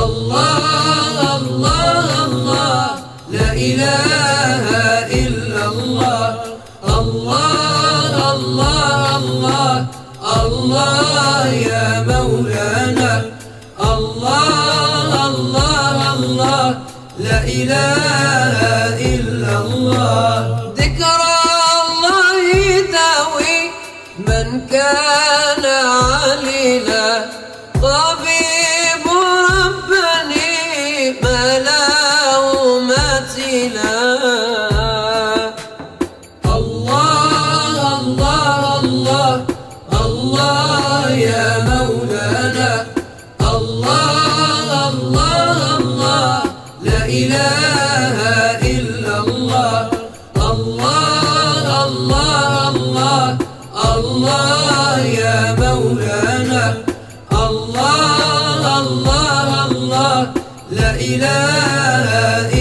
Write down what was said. الله الله الله لا إله إلا الله الله الله الله الله يا مولانا الله الله الله لا إله إلا الله ذكرى الله تاوي من كان علينا طبيب ربني ما له مثيلا الله الله الله الله يا مولانا الله الله الله لا إله إلا الله الله الله الله الله يا مولانا الله الله الله لا إله إلا الله.